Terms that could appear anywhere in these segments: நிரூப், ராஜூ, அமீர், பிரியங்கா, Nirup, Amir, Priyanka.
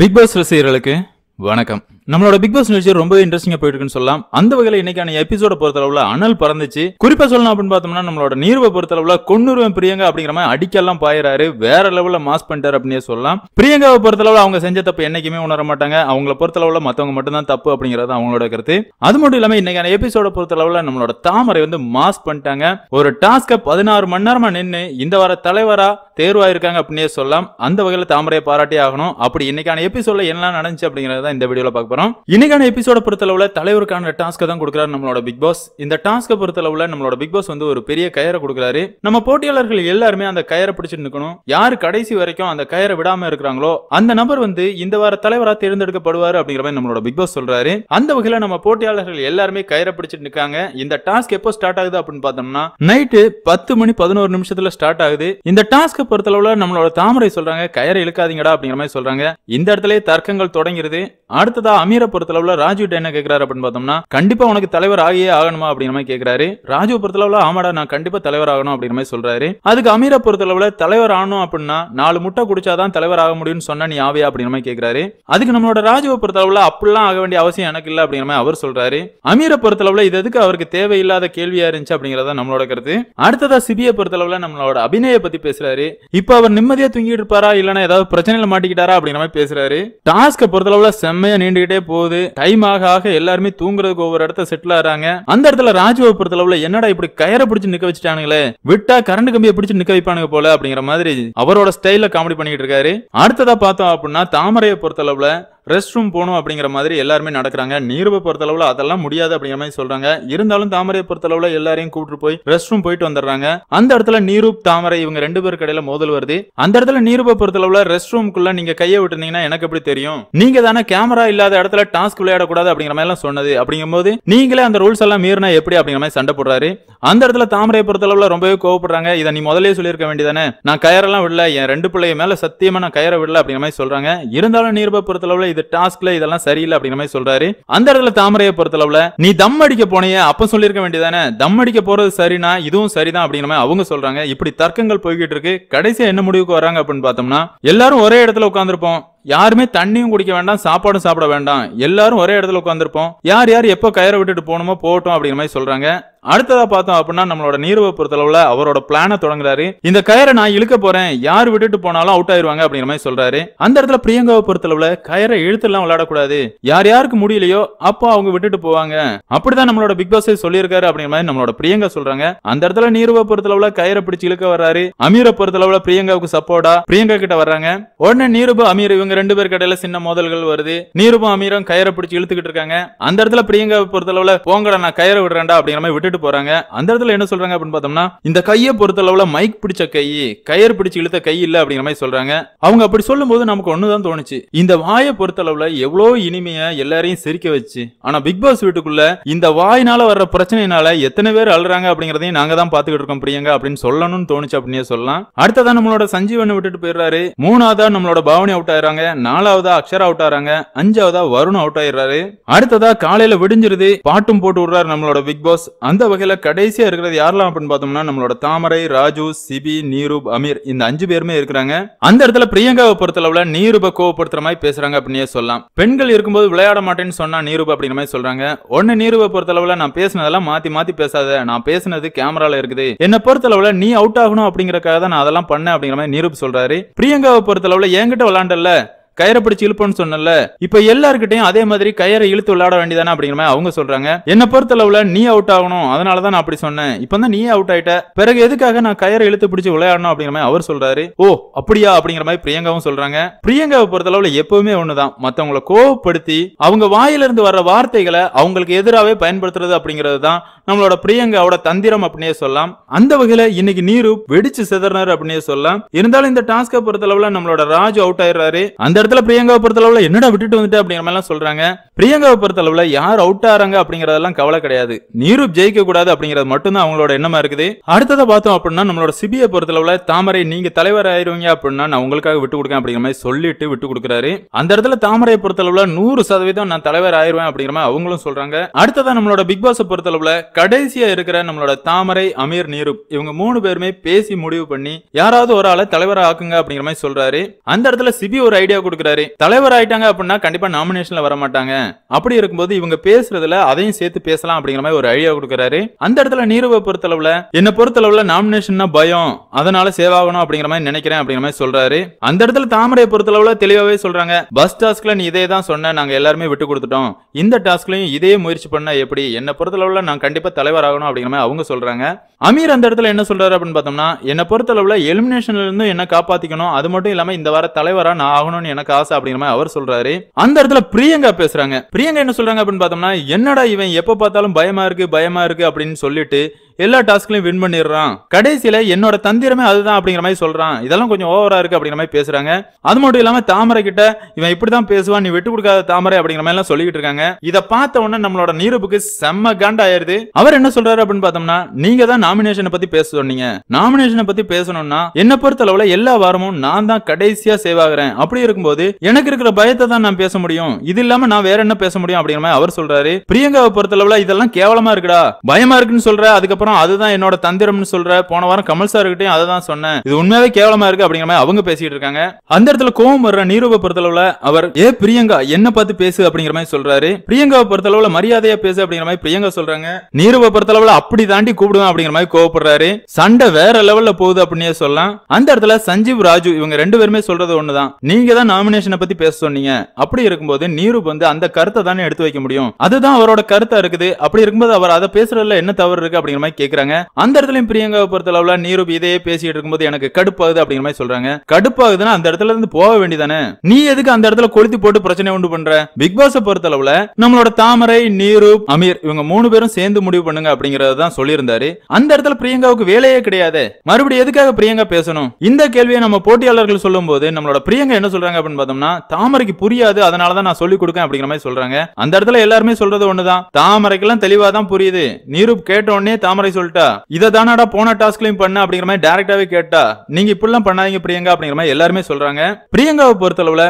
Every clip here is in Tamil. பிக் பாஸ் ரசிகர்களுக்கு வணக்கம். நம்மளோட பிக் பாஸ் நிகழ்ச்சி ரொம்ப இன்ட்ரெஸ்டிங்கா போயிட்டு இருக்குன்னு சொல்லலாம். அந்த வகையில இன்னைக்கான எபிசோட பொறுத்தளவுல அனல் பறந்துச்சு. குறிப்பா சொல்லணும் அப்படின்னு பார்த்தோம்னா நம்மளோட நீருவை பொறுத்தளவுல கொன்னுருவன் பிரியங்கா அப்படிங்கிற மாதிரி அடிக்கெல்லாம் பாயிறாரு, வேற லெவல்ல மாஸ் பண்ணிட்டாரு அப்படின்னே சொல்லலாம். பிரியங்காவை பொறுத்தளவுல அவங்க செஞ்ச தப்பு என்னைக்குமே உணர மாட்டாங்க. அவங்களை பொறுத்தளவுல மத்தவங்க மட்டும்தான் தப்பு அப்படிங்கறது அவங்களோட கருத்து. அது மட்டும் இல்லாம இன்னைக்கான எபிசோட பொறுத்தளவுல நம்மளோட தாமரை வந்து மாஸ் பண்ணிட்டாங்க. ஒரு டாஸ்க 16 மணி நேரமா நின்று இந்த வார தலைவரா தேர்வாயிருக்காங்க அப்படின்னே சொல்லலாம். அந்த வகையில தாமரையை பாராட்டி ஆகணும். அப்படி இன்னைக்கான எபிசோட்ல என்ன நடந்துச்சு அப்படிங்கறத இந்த வீடியோல பார்க்க. இன்னைக்கான எபிசோட பொறுத்தளவுல தலைவருக்கான டாஸ்க தான் கொடுக்கிறார் நம்மளோட பிக் பாஸ். இந்த டாஸ்க பொறுத்தளவுல நம்மளோட பிக் பாஸ் வந்து ஒரு பெரிய கயிறை கொடுக்கிறாரு. நம்ம போட்டியாளர்கள் எல்லாருமே அந்த கயிறை பிடிச்சிட்டு இருக்கணும். யாரு கடைசி வரைக்கும் அந்த கயிறை விடாம இருக்கிறாங்களோ அந்த நபர் வந்து இந்த வார தலைவராக தேர்ந்தெடுக்கப்படுவார் அப்படிங்கிற மாதிரி நம்மளோட பிக் பாஸ் சொல்றாரு. அந்த வகையில நம்ம போட்டியாளர்கள் எல்லாருமே கயிறை பிடிச்சிட்டு இருக்காங்க. இந்த டாஸ்க் எப்போ ஸ்டார்ட் ஆகுது அப்படின்னு பார்த்தோம்னா நைட்டு 10 மணி 11 நிமிஷத்துல ஸ்டார்ட் ஆகுது. இந்த டாஸ்க பொறுத்தளவுல நம்மளோட தாமரை சொல்றாங்க கயிறை இழுக்காதீங்கடா அப்படிங்கிற மாதிரி சொல்றாங்க. இந்த இடத்துல தர்க்கங்கள் தொடங்கிறது. அடுத்ததா அமீரை பொறுத்தளவுல ராஜு என்ன கேட்கிறாரு அப்படின்னு பார்த்தோம்னா கண்டிப்பா உனக்கு தலைவர் ஆகியே ஆகணுமா அப்படிங்கிற மாதிரி கேட்கிறாரு. ராஜு பொறுத்தளவுல ஆமாடா நான் கண்டிப்பா தலைவர் ஆகணும் அப்படிங்கிற மாதிரி சொல்றாரு. அதுக்கு அமீரை பொறுத்தளவுல தலைவர் ஆகணும் அப்படின்னா 4 முட்டை குடிச்சாதான் தலைவர் ஆக முடியும்னு சொன்னா நீ ஆவியா அப்படிங்கிற மாதிரி கேட்கிறாரு. அதுக்கு நம்மளோட ராஜுவை பொறுத்தளவுல அப்படிலாம் ஆக வேண்டிய அவசியம் எனக்கு இல்லை அப்படிங்கிற மாதிரி அவர் சொல்றாரு. அமீரை பொறுத்தளவுல இது எதுக்கு அவருக்கு தேவையில்லாத கேள்வியா இருந்துச்சு அப்படிங்கறத நம்மளோட கருத்து. அடுத்ததா சிபியை பொறுத்தளவுல நம்மளோட அபிநய பத்தி பேசுறாரு. இப்ப அவர் நிம்மதியா தூங்கிட்டு இருப்பாரா இல்லன்னா ஏதாவது பிரச்சனையில மாட்டிக்கிட்டாரா அப்படிங்கிற மாதிரி பேசுறாரு. டாஸ்க பொறுத்தளவுல செம்மையா நீண்டுகிட்டே போகுது. டைம் ஆக ஆக எல்லாருமே தூங்குறதுக்கு ஒவ்வொரு இடத்த செட்டில் ஆறாங்க. அந்த இடத்துல ராஜுவை பொறுத்தளவுல என்னடா இப்படி கயிறை பிடிச்சு நிக்க வச்சுட்டானுங்களே, விட்டா கரண்ட் கம்பியை பிடிச்சு நிக்க வைப்பானுங்க போல அப்படிங்கிற மாதிரி அவரோட ஸ்டைல்ல காமெடி பண்ணிட்டு இருக்காரு. அடுத்ததா பார்த்தோம் அப்படின்னா தாமரையை பொறுத்தளவுல ரெஸ்ட் ரூம் போகணும் அப்படிங்கிற மாதிரி எல்லாருமே நடக்கிறாங்க. நீருவை பொறுத்தளவுல அதெல்லாம் முடியாது அப்படிங்கிற மாதிரி சொல்றாங்க. இருந்தாலும் தாமரையை பொறுத்தளவுல எல்லாரையும் கூப்பிட்டு போய் ரெஸ்ட் ரூம் போயிட்டு வந்துடுறாங்க. அந்த இடத்துல நீரூப் தாமரை இவங்க 2 பேருக்கு இடையில மோதல் வருது. அந்த இடத்துல நீருவை பொறுத்தளவுல ரெஸ்ட் ரூம்குள்ள நீங்க கையை விட்டுருந்தீங்கன்னா எனக்கு எப்படி தெரியும், நீங்க தானே கேமரா இல்லாத இடத்துல டாஸ்க் விளையாடக்கூடாது அப்படிங்கிற மாதிரி எல்லாம் சொன்னது. அப்படிங்கும் போது நீங்களே அந்த ரூல்ஸ் எல்லாம் மீறினா எப்படி அப்படிங்கிற மாதிரி சண்டை போடுறாரு. அந்த இடத்துல தாமரையை பொறுத்தளவுல ரொம்பவே கோவப்படுறாங்க. இதை நீ முதலே சொல்லியிருக்க வேண்டியதானே, நான் கயிறெல்லாம் விடல, என் 2 பிள்ளைய மேல சத்தியமா நான் கயிறை விடல அப்படிங்கிற மாதிரி சொல்றாங்க. இருந்தாலும் நீருவை பொறுத்தளவுல இது டாஸ்க்ல இதெல்லாம் சரியில்லை அப்படிங்கிற மாதிரி சொல்றாரு. அந்த இடத்துல தாமரையை பொறுத்தளவுல நீ தம் அடிக்க போனியே அப்ப சொல்லிருக்க வேண்டியதானே, தம் அடிக்க போறது சரினா இதுவும் சரிதான் அப்படிங்கிற மாதிரி அவங்க சொல்றாங்க. இப்படி தர்க்கங்கள் போய்கிட்டு இருக்கு. கடைசியா என்ன முடிவுக்கு வராங்க அப்படின்னு பார்த்தோம்னா எல்லாரும் ஒரே இடத்துல உட்கார்ந்துருப்போம், யாருமே தண்ணியும் குடிக்க வேண்டாம், சாப்பாடும் சாப்பிட வேண்டாம், எல்லாரும் ஒரே இடத்துல உட்காந்துருப்போம், யார் யார் எப்போ கயிறை விட்டுட்டு போகணுமோ போட்டோம் அப்படிங்கிற மாதிரி சொல்றாங்க. அடுத்ததா பார்த்தோம் அப்படின்னா நம்மளோட நீருவை பொறுத்தளவுல அவரோட பிளான தொடங்குறாரு. இந்த கயிறை நான் இழுக்க போறேன், யார் விட்டுட்டு போனாலும் அவுட் ஆயிருவாங்க அப்படிங்கிற மாதிரி சொல்றாரு. அந்த இடத்துல பிரியங்காவை பொறுத்தளவுல கயிறை இழுத்துலாம் விளையாடக்கூடாது, யார் யாருக்கு முடியலையோ அப்போ அவங்க விட்டுட்டு போவாங்க, அப்படிதான் நம்மளோட பிக் பாஸே சொல்லியிருக்காரு அப்படிங்கிற மாதிரி நம்மளோட பிரியங்கா சொல்றாங்க. அந்த இடத்துல நீருவை பொறுத்தளவுல கயிறை பிடிச்சு இழுக்க வர்றாரு. அமீரை பொறுத்தளவுல பிரியங்காவுக்கு சப்போர்ட்டா பிரியங்கா கிட்ட வர்றாங்க. உடனே நீருபு அமீர் இவங்க 2 பேருக்கு இடையில சின்ன மோதல்கள் வருது. நீருபும் அமீரும் கயிறை பிடிச்சு இழுத்துக்கிட்டு இருக்காங்க. அந்த இடத்துல பிரியங்காவை பொறுத்தளவுல போங்கடா நான் கயிறை விடுறேன்டா அப்படிங்கிற மாதிரி விட்டுட்டு போறாங்க. அந்த இடத்துல என்ன சொல்றாங்க அப்படின்னு பார்த்தோம்னா இந்த கையை பொறுத்தளவுல மைக் பிடிச்ச கை, கயிறு பிடிச்சு இழுத்த கை இல்ல அப்படிங்கிற மாதிரி சொல்றாங்க. அவங்க அப்படி சொல்லும் போது நமக்கு ஒண்ணுதான் தோணுச்சு, இந்த வாயை பொறுத்தளவுல எவ்வளவு இனிமையா எல்லாரையும் சிரிக்க வச்சு, ஆனா பிக் பாஸ் வீட்டுக்குள்ள இந்த வாயினால வர்ற பிரச்சனையினால எத்தனை பேர் அழுறாங்க அப்படிங்கறதையும் நாங்க தான் பாத்துக்கிட்டு இருக்கோம் பிரியங்கா அப்படின்னு சொல்லணும்னு தோணுச்சு அப்படின்னே சொல்லலாம். அடுத்ததான் நம்மளோட சஞ்சீவனை விட்டுட்டு போயிடுறாரு. 4வதா நம்மளோட பாவனை அவுட் ஆயிடுறாங்க. 4வதா அக்ஷரா அவுட் ஆறாங்க. 5வதா வருண் அவுட் ஆயிடுறாரு. அடுத்ததா காலையில விடிஞ்சிருது, பாட்டும் போட்டு விடுறாரு நம்மளோட பிக் பாஸ். அந்த வகையில கடைசியா இருக்கிறது யாரெல்லாம் அப்படின்னு பார்த்தோம்னா நம்மளோட தாமரை, ராஜு, சிபி, நீரூப், அமீர் இந்த 5 பேருமே இருக்கிறாங்க. அந்த இடத்துல பிரியங்காவை பொறுத்தளவுல நீரூப கோவப்படுத்துற மாதிரி பேசுறாங்க அப்படின்னே சொல்லலாம். பெண்கள் இருக்கும்போது விளையாட மாட்டேன்னு சொன்னா நீரூப் அப்படிங்கிற மாதிரி சொல்றாங்க. உடனே நீரூபை பொறுத்தளவுல நான் பேசினதெல்லாம் மாத்தி மாத்தி பேசாத, நான் பேசினது கேமரால இருக்குது, என்ன பொறுத்தளவுல நீ அவுட் ஆகணும் அப்படிங்கறக்காக தான் நான் அதெல்லாம் பண்ணேன் அப்படிங்கிற மாதிரி நீரூப் சொல்றாரு. பிரியங்காவை பொறுத்தளவுல என்கிட்ட விளையாண்டல்ல, கயிறை பிடிச்சு இழுப்போன்னு சொன்னல, இப்ப எல்லாருக்கிட்டையும் அதே மாதிரி கயிறை இழுத்து விளையாட வேண்டியதானே அப்படிங்கிற மாதிரி அவங்க சொல்றாங்க. என்ன பொறுத்தளவுல நீ அவுட் ஆகணும், அதனாலதான் நான் அப்படி சொன்னேன், இப்பதான் நீ அவுட் ஆயிட்ட, பிறகு எதுக்காக நான் கயிறை இழுத்து பிடிச்சு விளையாடணும் அப்படிங்கிற மாதிரி அவர் சொல்றாரு. ஓ அப்படியா அப்படிங்கிற மாதிரி பிரியங்காவும் சொல்றாங்க. பிரியங்காவை பொறுத்தளவுல எப்பவுமே ஒண்ணுதான், மத்தவங்களை கோவப்படுத்தி அவங்க வாயிலிருந்து வர்ற வார்த்தைகளை அவங்களுக்கு எதிராகவே பயன்படுத்துறது அப்படிங்கிறது தான் நம்மளோட பிரியங்காவோட தந்திரம் அப்படின்னே சொல்லலாம். அந்த வகையில இன்னைக்கு நீரு வெடிச்சு சிதறினாரு அப்படின்னே சொல்லலாம். இருந்தாலும் இந்த டாஸ்கை பொறுத்தளவுல நம்மளோட ராஜு அவுட் ஆயிடுறாரு. அந்த இடத்துல பிரியங்காவை பொறுத்தளவுல என்னடா விட்டுட்டு வந்துட்டு அப்படிங்கிற மாதிரி எல்லாம் சொல்றாங்க. Priyanka Perthala, Yar Outtaranga, Pringalan Kavala Kadadi, Nirup Jacob Guda, Pringa Matuna, Anglo Enamarke, Artha Batha Purna, Namor Sibia Perthala, Tamari Ning, Taleva Irunga Purna, Angulka, Vitu Campima, Solid Vitu Kurare, and the Tamare Perthala, Nur Sadavidan, and Taleva Iruna Prima, Anglo Solranga, Artha Namloda Bigg Boss Perthala, Kadesia Irkara, Namloda Tamare, Amir Nirup, Yung Moon Berme, Pesi Mudu Pani, Yara Dorala, Taleva Akanga, Prima Solare, and the Sibio Idea Kurare, Taleva Itanga Purna, Kandipa nomination of Ramatanga. அப்படி இருக்கும்போது இவங்க பேசுறதுல அதையும் சேர்த்து பேசலாம் அப்படிங்கிற மாதிரி ஒரு ஐடியா கொடுக்கறாரு. அந்த இடத்துல நீருவ பொறுத்தளவுல என்ன பொறுத்தளவுல நாமினேஷன்னா பயம். அதனால சேவ் ஆகணும் அப்படிங்கிற மாதிரி நினைக்கிறேன் அப்படிங்கிற மாதிரி சொல்றாரு. அந்த இடத்துல தாமரை பொறுத்தளவுல தெளிவாவே சொல்றாங்க. பஸ் டாஸ்க்ல நீ இதே தான் சொன்ன நாங்க எல்லாரும் விட்டு கொடுத்துட்டோம். இந்த டாஸ்க்லயும் இதே முயற்சி பண்ணா எப்படி? என்ன பொறுத்தளவுல நான் கண்டிப்பா தலைவர் ஆகணும் அப்படிங்கிற மாதிரி அவங்க சொல்றாங்க. அமீர் அந்த இடத்துல என்ன சொல்றாரு அப்படினு பார்த்தோம்னா என்ன பொறுத்தளவுல எலிமினேஷன்ல இருந்து என்ன காப்பாத்திக்கணும். அது மட்டும் இல்லாம இந்த வார தலைவரா நான் ஆகணும்னு எனக்கு ஆசை அப்படிங்கிற மாதிரி அவர் சொல்றாரு. அந்த இடத்துல பிரியங்கா பேசுறாங்க. பிரியங்கா என்ன சொல்றாங்க அப்படினு பார்த்தோம்னா என்னடா இவன் எப்ப பார்த்தாலும் பயமா இருக்கு அப்படினு சொல்லிட்டு எல்லா டாஸ்க்லயும் வின் பண்ணிடுறான். கடைசியில என்னோட தந்திரமே அதுதான் அப்படிங்கிற மாதிரி சொல்றான். இதெல்லாம் கொஞ்சம் ஓவரா இருக்கு அப்படிங்கிற மாதிரி பேசுறாங்க. அது மட்டும் இல்லாம தாமரை கிட்ட இவன் இப்படிதான் பேசுவான், நீ விட்டு கொடுக்காத தாமரை அப்படிங்கிற மாதிரி எல்லாம் சொல்லிட்டு இருக்காங்க. இதை பார்த்த உடனே நம்மளோட நீருப்புக்கு செம்ம காண்ட ஆயிருது. அவர் என்ன சொல்றாரு அப்படின்னு பார்த்தோம்னா நீங்க தான் நாமினேஷனை பத்தி பேச சொன்னீங்க. நாமினேஷனை பத்தி பேசணும்னா என்ன பொறுத்த அளவுல எல்லா வாரமும் நான் தான் கடைசியா சேவாகிறேன். அப்படி இருக்கும்போது எனக்கு இருக்கிற பயத்தை தான் நான் பேச முடியும். இது இல்லாம நான் வேற என்ன பேச முடியும் அப்படிங்கிற மாதிரி அவர் சொல்றாரு. பிரியங்காவை பொறுத்த அளவுல இதெல்லாம் கேவலமா இருக்குடா, பயமா இருக்குன்னு சொல்ற, அதுக்கப்புறம் அதுதான் என்னோட தந்திரம்னு சொல்ற, போன வாரம் கமல் சார் கிட்டே அதான் சொன்னேன், இது உண்மையாவே கேவலமா இருக்கு அப்படிங்கிற மாதிரி அவங்க பேசிட்டு இருக்காங்க. அந்த இடத்துல கோவம் வர்ற நீருப பொறுத்தளவுல அவர் ஏ பிரியங்கா என்ன பார்த்து பேசு அப்படிங்கிற மாதிரி சொல்றாரு. பிரியங்காவை பொறுத்தளவுல மரியாதையா பேசு அப்படிங்கிற மாதிரி பிரியங்கா சொல்றாங்க. நீருப பொறுத்தளவுல அப்படி தாண்டி கூப்பிடுவேன் அப்படிங்கிற மாதிரி கோவப்படுறாரு. சண்டை வேற லெவல்ல போகுது அப்படின்னே சொல்லலாம். அந்த இடத்துல சஞ்சீவ் ராஜு இவங்க ரெண்டு பேருமே சொல்றது ஒண்ணுதான், நீங்க தான் நாமினேஷனை பத்தி பேச சொன்னீங்க. அப்படி இருக்கும்போது நீருப் வந்து அந்த கருத்தை தானே எடுத்து வைக்க முடியும், அதுதான் அவரோட கருத்தா இருக்குது. அப்படி இருக்கும்போது அவர் அதை பேசுறதுல என்ன தவறு இருக்கு அப்படிங்கிற மாதிரி கேக்குறாங்க. அந்த இடத்துல பிரியங்காவை பொறுத்தளவுல நீருப் இதையே பேசிட்டு இருக்கும்போது எனக்கு கடுப்பாகுது அப்படிங்கிற மாதிரி சொல்றாங்க. கடுப்பாகுதுன்னா அந்த இடத்துல இருந்து போக வேண்டியதானே, நீ எதுக்கு அந்த இடத்துல கொளுத்தி போட்டு பிரச்சனை உண்டு பண்ற? பிக் பாஸ் பொறுத்தளவுல நம்மளோட தாமரை, நீருப், அமீர் இவங்க மூணு பேரும் சேர்ந்து முடிவு பண்ணுங்க அப்படிங்கறதான் சொல்லியிருந்தாரு. அந்த இடத்துல பிரியங்காவுக்கு வேலையே கிடையாது, மறுபடியும் எதுக்காக பிரியங்கா பேசணும்? இந்த கேள்வியை நம்ம போட்டியாளர்கள் சொல்லும் போது நம்மளோட பிரியங்கா என்ன சொல்றாங்க அப்படின்னு பார்த்தோம்னா தாமரைக்கு புரியாது, அதனாலதான் நான் சொல்லிக் கொடுக்க அப்படிங்கிற மாதிரி சொல்றாங்க. அந்த இடத்துல எல்லாருமே சொல்றது ஒண்ணுதான், தாமரைக்கு எல்லாம் தெளிவாதான் புரியுது. நீருப் கேட்ட உடனே தாமரை சொல்லிட்டா இத தானடா போன டாஸ்க்லயும் பண்ண அப்படிங்கிற மாதிரி டைரக்டாவே கேட்டா, நீங்க இப்படி எல்லாம் பண்ணாதீங்க பிரியங்கா அப்படிங்கிற மாதிரி எல்லாருமே சொல்றாங்க. பிரியங்காவை பொறுத்தளவுல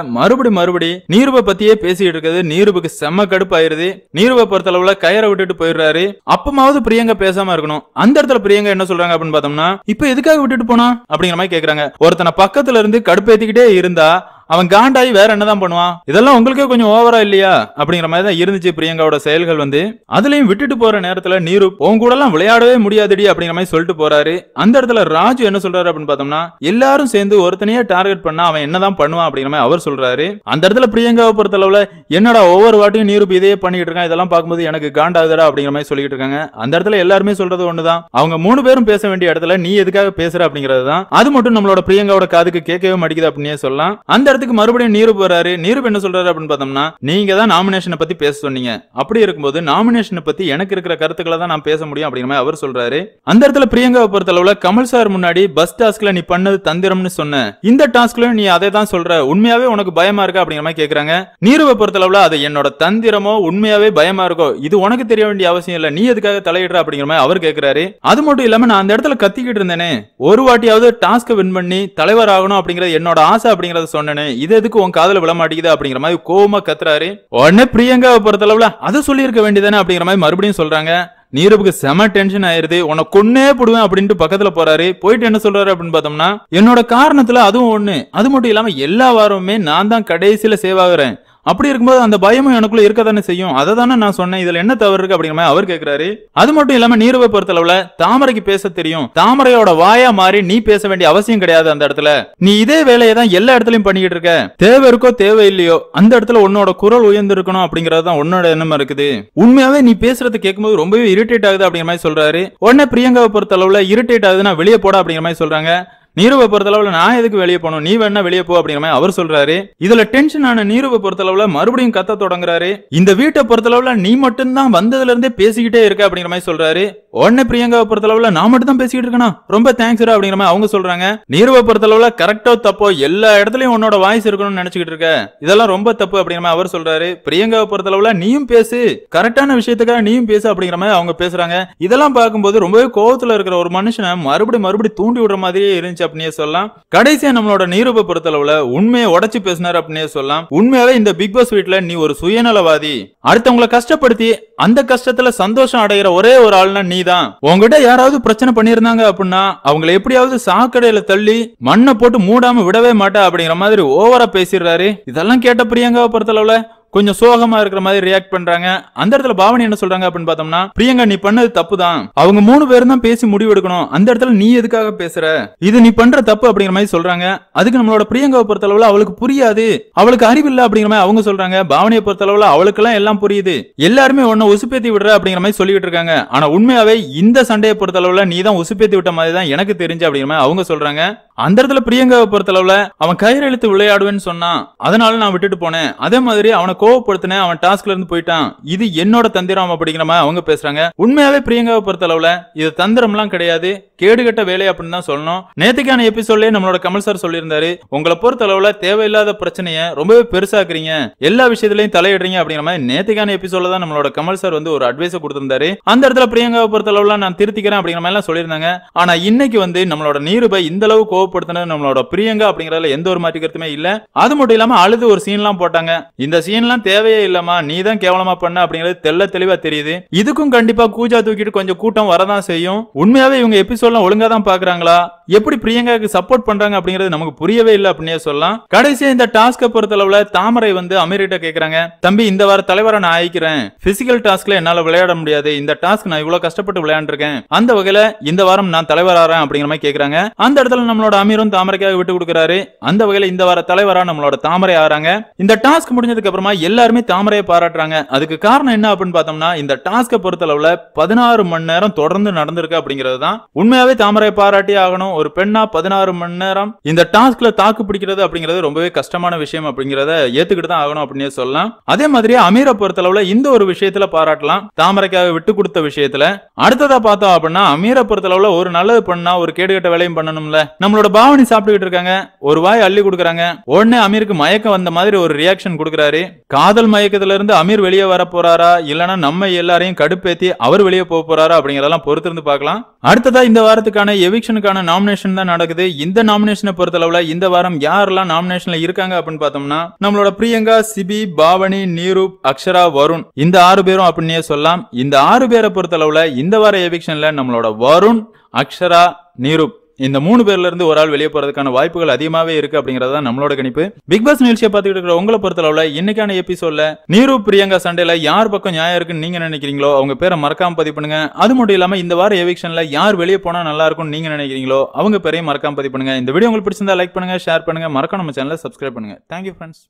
மறுபடி நீருபை பத்தியே பேசிட்டு இருக்குது. நீருபுக்கு செம்ம கடுப்பாயிருது. நீருபை பொறுத்தளவுல கயிறை விட்டுட்டு போயிடுறாரு. அப்பமாவது பிரியங்கா பேசாம இருக்கணும். அந்த இடத்துல பிரியங்கா என்ன சொல்றாங்க அப்படின்னு பார்த்தோம்னா இப்ப எதுக்காக விட்டுட்டு போனா அப்படிங்கிற மாதிரி கேக்குறாங்க. ஒருத்தனை பக்கத்துல இருந்து கடுப்பேத்திக்கிட்டே இருந்தா அவன் காண்டாயி வேற என்னதான் பண்ணுவான்? இதெல்லாம் உங்களுக்கே கொஞ்சம் ஓவரா இல்லையா அப்படிங்கிற மாதிரி தான் இருந்துச்சு பிரியங்காவோட செயல்கள் வந்து. அதுலயும் விட்டுட்டு போற நேரத்துல நீருப் உன் கூட எல்லாம் விளையாடவே முடியாதுடி அப்படிங்கிற மாதிரி சொல்லிட்டு போறாரு. அந்த இடத்துல ராஜு என்ன சொல்றாரு அப்படின்னு பார்த்தோம்னா எல்லாரும் சேர்ந்து ஒருத்தனையே டார்கெட் பண்ணா அவன் என்னதான் பண்ணுவான் அப்படிங்கிற மாதிரி அவர் சொல்றாரு. அந்த இடத்துல பிரியங்காவை பொறுத்தளவுல என்னடா ஒவ்வொரு வாட்டியும் நீருப் இதே பண்ணிட்டு இருக்கான், இதெல்லாம் பார்க்கும்போது எனக்கு காண்டாகுதுடா அப்படிங்கிற மாதிரி சொல்லிட்டு இருக்காங்க. அந்த இடத்துல எல்லாருமே சொல்றது ஒண்ணுதான், அவங்க மூணு பேரும் பேச வேண்டிய இடத்துல நீ எதுக்காக பேசுற அப்படிங்கிறது தான். அது மட்டும் நம்மளோட பிரியங்காவோட காதுக்கு கேட்கவே மாட்டேங்குது அப்படின்னே சொல்லலாம். அந்த இடத்துக்கு மறுபடியும் நீருப் வராரு. நீருப் என்ன சொல்றாரு அப்படின்னு பார்த்தோம்னா நீங்க தான் நாமினேஷனை பத்தி பேச சொன்னீங்க. அப்படி இருக்கும்போது நாமினேஷனை பத்தி எனக்கு இருக்கிற கருத்துக்களை தான் நான் பேச முடியும் அப்படிங்கிற மாதிரி அவர் சொல்றாரு. அந்த இடத்துல பிரியங்காவை பொறுத்தளவுல கமல் சார் முன்னாடி பஸ் டாஸ்க்ல நீ பண்ணது தந்திரம்னு சொன்ன, இந்த டாஸ்க்லயும் நீ அதே தான் சொல்ற, உண்மையாவே உனக்கு பயமா இருக்கா அப்படிங்கிற மாதிரி கேக்குறாங்க. நீருவை பொறுத்தளவுல அது என்னோட தந்திரமோ உண்மையாவே பயமா இருக்கோ, இது உனக்கு தெரிய வேண்டிய அவசியம் இல்ல, நீ எதுக்காக தலையிடுற அப்படிங்கிற மாதிரி அவர் கேக்குறாரு. அது மட்டும் இல்லாம நான் அந்த இடத்துல கத்திக்கிட்டு இருந்தேனே, ஒரு வாட்டியாவது டாஸ்க வின் பண்ணி தலைவர் ஆகணும் அப்படிங்கறது என்னோட ஆசை அப்படிங்கறத சொன்னேன், இது எதுக்கு உன் காதல விழ மாட்டேங்குது அப்படிங்கிற மாதிரி கோவமா கத்துறாரு. உடனே பிரியங்காவை பொறுத்தளவுல அதை சொல்லி இருக்க வேண்டியதானே அப்படிங்கிற மாதிரி மறுபடியும் சொல்றாங்க. நீருப்புக்கு செம டென்ஷன் ஆயிருது. உனக்கு கொன்னே போடுவேன் அப்படின்ட்டு பக்கத்துல போறாரு. போயிட்டு என்ன சொல்றாரு அப்படின்னு பார்த்தோம்னா என்னோட காரணத்துல அதுவும் ஒண்ணு, அது மட்டும் இல்லாம எல்லா வாரமுமே நான் தான் கடைசியில சேவ் ஆகுறேன். அப்படி இருக்கும்போது அந்த பயமும் எனக்குள்ள இருக்க தானே செய்யும், அதை தானே நான் சொன்னேன், இதுல என்ன தவறு இருக்கு அப்படிங்கிற மாதிரி அவர் கேட்கிறாரு. அது மட்டும் இல்லாம நீருவை பொறுத்தளவுல தாமரைக்கு பேச தெரியும், தாமரையோட வாயா மாறி நீ பேச வேண்டிய அவசியம் கிடையாது. அந்த இடத்துல நீ இதே வேலையை தான் எல்லா இடத்துலயும் பண்ணிக்கிட்டு இருக்க, தேவை இருக்கோ தேவை இல்லையோ அந்த இடத்துல உன்னோட குரல் உயர்ந்து இருக்கணும் அப்படிங்கறதுதான் உன்னோட எண்ணமா இருக்குது. உண்மையாவே நீ பேசுறது கேட்கும்போது ரொம்பவே இரிட்டேட் ஆகுது அப்படிங்கிற மாதிரி சொல்றாரு. உடனே பிரியங்காவை பொறுத்தளவுல இரிட்டேட் ஆகுது நான் வெளியே போட அப்படிங்கிற மாதிரி சொல்றாங்க. நீருவை பொறுத்தளவுல நான் எதுக்கு வெளியே போனும், நீ வேணா வெளியே போ அப்படிங்கற அவர் சொல்றாரு. இதுல டென்ஷன் ஆன நீருவை பொறுத்தளவுல மறுபடியும் கத்த தொடங்குறாரு. இந்த வீட்டை பொறுத்தளவுல நீ மட்டும் தான் வந்ததுல இருந்தே பேசிக்கிட்டே இருக்க அப்படிங்கற மாதிரி சொல்றாரு. உடனே பிரியங்காவை பொறுத்தளவுல நான் மட்டும் தான் பேசிக்கிட்டு இருக்கேனா, ரொம்ப தேங்க்ஸ்டா அப்படிங்கற மாதிரி அவங்க சொல்றாங்க. நீருவை பொறுத்தளவுல கரெக்ட்டா தப்போ எல்லா இடத்துலயும் உன்னோட வாய்ஸ் இருக்கணும்னு நினைச்சிட்டு இருக்க, இதெல்லாம் ரொம்ப தப்பு அப்படிங்கற மாதிரி அவர் சொல்றாரு. பிரியங்காவை பொறுத்தளவுல நீயும் பேசு, கரெக்டான விஷயத்துக்காக நீயும் பேசு அப்படிங்கற மாதிரி அவங்க பேசுறாங்க. இதெல்லாம் பார்க்கும்போது ரொம்பவே கோவத்துல இருக்கிற ஒரு மனுஷனை மறுபடியும் தூண்டி விடுற மாதிரியே இருந்துச்சு அப்படியே சொல்லலாம். கடைசியா நம்மளோட நீரூபை பொறுத்தளவுல உண்மையை உடைச்சு பேசினார் அப்படியே சொல்லலாம். உண்மையாவே இந்த பிக் பாஸ் வீட்ல நீ ஒரு சுயநலவாதி, அடுத்தவங்களை கஷ்டப்படுத்தி அந்த கஷ்டத்துல சந்தோஷம் அடைகிற ஒரே ஒரு ஆள்னா நீ தான். உங்ககிட்ட யாராவது பிரச்சனை பண்ணிருந்தாங்க அப்படின்னா அவங்களை எப்படியாவது சாக்கடையில தள்ளி மண்ணை போட்டு மூடாம விடவே மாட்டா அப்படிங்கிற மாதிரி ஓவரா பேசிடுறாரு. இதெல்லாம் கேட்ட பிரியங்காவை பொறுத்தளவுல கொஞ்சம் சோகமா இருக்கிற மாதிரி ரியாக்ட் பண்றாங்க. அந்த இடத்துல பாவனி என்ன சொல்றாங்க அப்படின்னு பார்த்தோம்னா, பிரியங்கா நீ பண்ணது தப்பு தான், அவங்க மூணு பேரும் தான் பேசி முடிவெடுக்கணும், அந்த இடத்துல நீ எதுக்காக பேசுற, இது நீ பண்ற தப்பு அப்படிங்கிற மாதிரி சொல்றாங்க. அதுக்கு நம்மளோட பிரியங்காவை பொறுத்தளவுல அவளுக்கு புரியாது, அவளுக்கு அறிவில்லை அப்படிங்கிற மாதிரி அவங்க சொல்றாங்க. பாவனியை பொறுத்தளவுல அவளுக்கு எல்லாம் புரியுது, எல்லாருமே ஒன்னும் உசுப்பேத்தி விடுற அப்படிங்கிற மாதிரி சொல்லிட்டு இருக்காங்க. ஆனா உண்மையாவே இந்த சண்டையை பொறுத்தளவுல நீ தான் உசுப்பேத்தி விட்ட மாதிரி தான் எனக்கு தெரிஞ்சு அப்படிங்கிற மாதிரி அவங்க சொல்றாங்க. அந்த இடத்துல பிரியங்காவை பொறுத்தளவுல அவன் கயிறு இழுத்து விளையாடுவேன்னு சொன்னான், அதனால நான் விட்டுட்டு போனேன், அதே மாதிரி அவனை கோவப்படுத்தின, அவன் டாஸ்க்ல இருந்து போயிட்டான், இது என்னோட தந்திரம் அப்படிங்கிற மாதிரி அவங்க பேசுறாங்க. உண்மையாவே பிரியங்காவை பொறுத்தளவுல இது தந்திரம் எல்லாம் கிடையாது, கேடுகட்ட வேலை அப்படின்னு தான் சொல்லணும். நேற்றுக்கான எபிசோட்லயே நம்மளோட கமல் சார் சொல்லியிருந்தாரு, உங்களை பொறுத்தளவுல தேவையில்லாத பிரச்சனைய ரொம்பவே பெருசாக்குறீங்க, எல்லா விஷயத்திலையும் தலையிடுறீங்க அப்படிங்கிற மாதிரி நேற்றுக்கான எபிசோட்ல தான் நம்மளோட கமல் சார் வந்து ஒரு அட்வைஸ் கொடுத்திருந்தாரு. அந்த இடத்துல பிரியங்காவை பொறுத்தளவுல நான் திருத்திக்கிறேன் அப்படிங்கிற மாதிரி எல்லாம் சொல்லியிருந்தாங்க. ஆனா இன்னைக்கு வந்து நம்மளோட நீருபை இந்த அளவு கோவப்படுத்தினது நம்மளோட பிரியங்கா அப்படிங்கறதுல எந்த ஒரு மாற்றிக்கிறதுமே இல்ல. அது மட்டும் இல்லாம அழுது ஒரு சீன் எல்லாம் போட்டாங்க, இந்த சீன் எல்லாம் தேவையே இல்லமா, நீ தான் கேவலமா பண்ண அப்படிங்கிறது தெல்ல தெளிவா தெரியுது. இதுக்கும் கண்டிப்பா கூஜா தூக்கிட்டு கொஞ்சம் கூட்டம் வரதான் செய்யும். உண்மையாவே இவங்க எபிசோட்லாம் ஒழுங்கா தான் பாக்குறாங்களா, எப்படி பிரியங்காக்கு சப்போர்ட் பண்றாங்க அப்படிங்கிறது நமக்கு புரியவே இல்லை அப்படின்னே சொல்லலாம். கடைசியா இந்த டாஸ்க பொறுத்தளவுல தாமரை வந்து அமீர்கிட்ட கேக்குறாங்க, தம்பி இந்த வார தலைவரை நான் ஆயிக்கிறேன், பிசிக்கல் டாஸ்க்ல என்னால விளையாட முடியாது, இந்த டாஸ்க் நான் இவ்வளவு கஷ்டப்பட்டு விளையாண்டுருக்கேன், அந்த வகையில இந்த வாரம் நான் தலைவர் ஆறேன் அப்படிங்கிற மாதிரி கேக்குறாங்க. அந்த இடத்துல நம்மளோட அமீரும் தாமரைக்காக விட்டு கொடுக்கிறாரு. அந்த வகையில இந்த வார தலைவரா நம்மளோட தாமரை ஆறாங்க. இந்த டாஸ்க் முடிஞ்சதுக்கு அப்புறமா எல்லாருமே தாமரையை பாராட்டுறாங்க. அதுக்கு காரணம் என்ன அப்படின்னு பார்த்தோம்னா, இந்த டாஸ்க பொறுத்தளவுல 16 மணி நேரம் தொடர்ந்து நடந்திருக்கு அப்படிங்கிறது தான். உண்மையாவே தாமரையை பாராட்டி ஆகணும், ஒரு பெண்ணா 16 மணி நேரம் இந்த டாஸ்க்ல தாக்கு பிடிக்கிறது அப்படிங்கிறது ரொம்பவே கஷ்டமான விஷயம் அப்படிங்கறத ஏத்துக்கிட்டு தான் ஆகணும் அப்படின்னு சொல்லலாம். அதே மாதிரி அமீரை பொறுத்தளவுல இந்த ஒரு விஷயத்துல பாராட்டலாம், தாமரைக்காக விட்டு கொடுத்த விஷயத்துல. அடுத்ததா பார்த்தோம் அப்படின்னா, அமீரை பொறுத்தளவுல ஒரு நல்லது பண்ணா ஒரு கேடுகட்ட வேலையும் பண்ணணும்ல. நம்மளோட பாவனி சாப்பிட்டுக்கிட்டு இருக்காங்க, ஒரு வாய் அள்ளி கொடுக்குறாங்க. உடனே அமீருக்கு மயக்கம் வந்த மாதிரி ஒரு ரியாக்ஷன் கொடுக்குறாரு. காதல் மயக்கத்துல இருந்து அமீர் வெளியே வர போறாரா, இல்லைன்னா நம்ம எல்லாரையும் கடுப்பேத்தி அவர் வெளியே போக போறாரா அப்படிங்கறதெல்லாம் பொறுத்து இருந்து பார்க்கலாம். அடுத்ததா இந்த வாரத்துக்கான எவிக்ஷனுக்கான நாமினேஷன் தான் நடக்குது. இந்த நாமினேஷனை பொறுத்தளவுல இந்த வாரம் யாரெல்லாம் நாமினேஷன்ல இருக்காங்க அப்படின்னு பார்த்தோம்னா, நம்மளோட பிரியங்கா, சிபி, பாவனி, நீரூப், அக்ஷரா, வருண், இந்த 6 பேரும் அப்படின்னே சொல்லலாம். இந்த 6 பேரை பொறுத்தளவுல இந்த வார எவிக்ஷன்ல நம்மளோட வருண், அக்ஷரா, நீரூப் இந்த 3 பேர்ல இருந்து ஒரு ஆள் வெளியே போறதுக்கான வாய்ப்புகள் அதிகமாவே இருக்கு அப்படிங்கறதா நம்மளோட கணிப்பு. பிக் பாஸ் நிகழ்ச்சியை பார்த்துட்டு இருக்கிற உங்களை பொறுத்தளவுல இன்னைக்கான எபிசோட்ல நீரு பிரியங்கா சண்டையில யார் பக்கம் நியாயம் இருக்குன்னு நீங்க நினைக்கிறீங்களோ அவங்க பேரை மறக்காம பதிவு பண்ணுங்க. அது மட்டும் இல்லாம இந்த வார எவிக்ஷன்ல யார் வெளியே போனா நல்லா இருக்கும்னு நீங்க நினைக்கிறீங்களோ அவங்க பேரையும் மறக்காம பதிவு பண்ணுங்க. இந்த வீடியோ உங்களுக்கு பிடிச்சிருந்தா லைக் பண்ணுங்க, ஷேர் பண்ணுங்க, மறக்காம நம்ம சேனலை சப்ஸ்கிரைப் பண்ணுங்க. Thank you friends.